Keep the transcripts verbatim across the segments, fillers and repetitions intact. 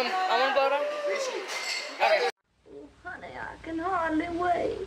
Um, I want to blow it off. Okay. Oh, honey, I can hardly wait.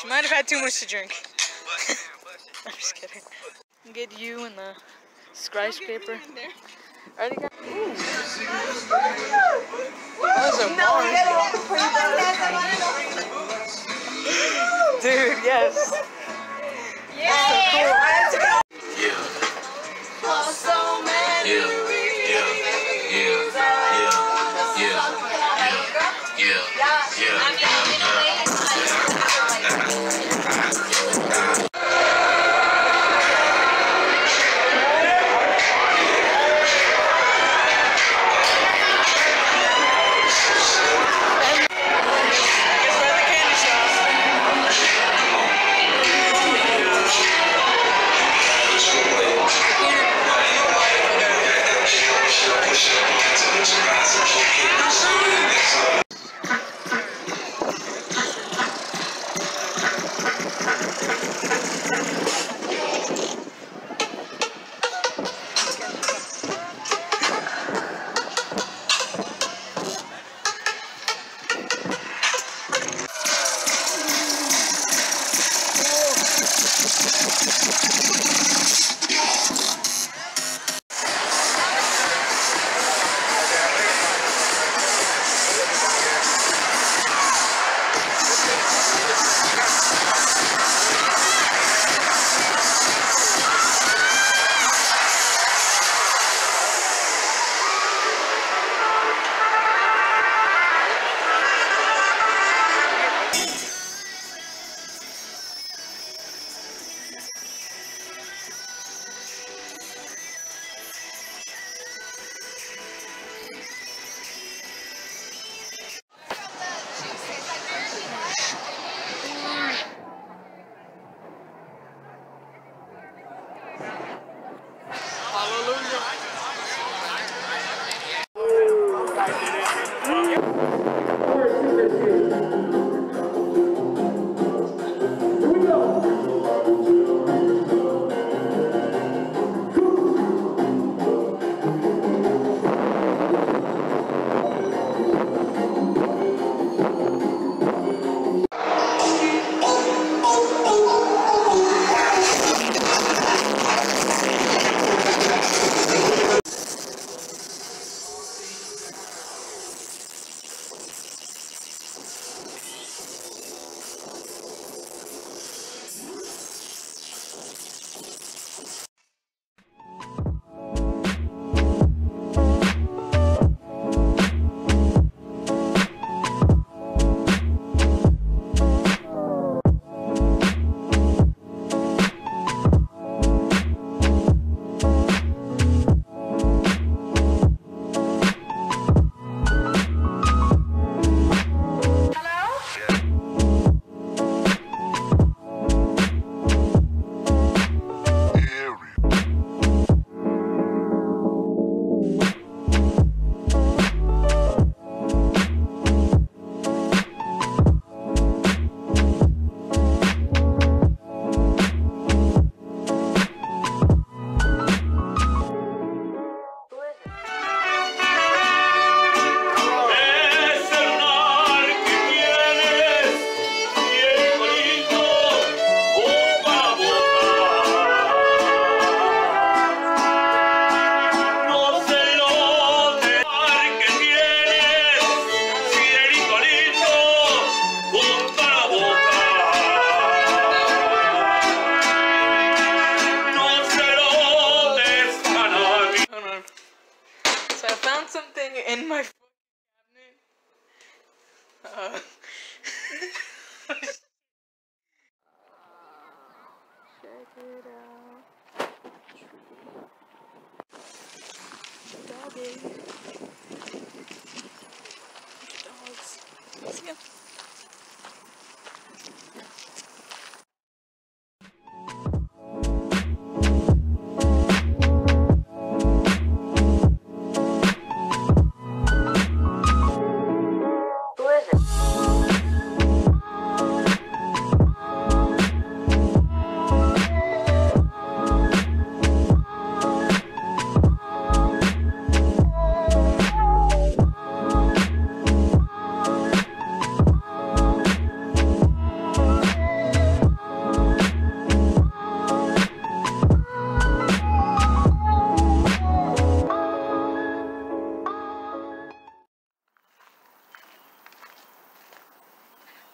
She might have had too much to drink. I'm just kidding. Get you and the scratch paper. Already got. Ooh. That was a bomb. Dude, yes. Yeah. Let's go. found something in my cabinet. Uh. Check it out. Doggy. Dogs. See ya.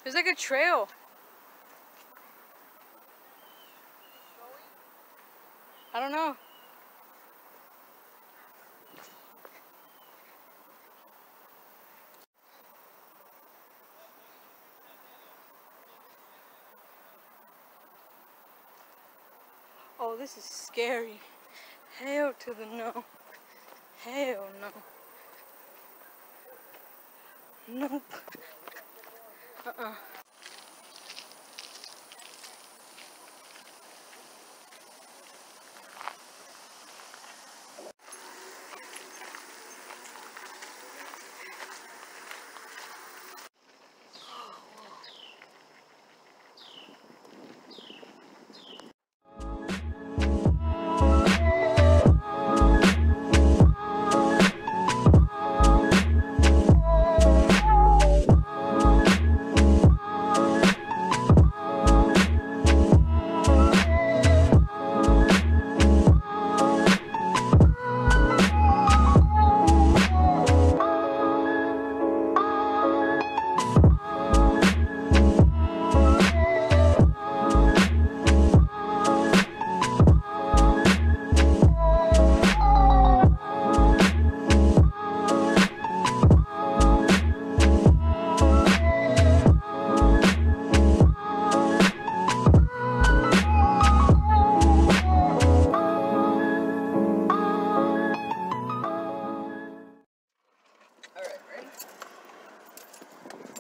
There's like a trail. I don't know. Oh, this is scary. Hell to the no. Hell no. Nope. Uh-uh.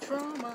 Trauma.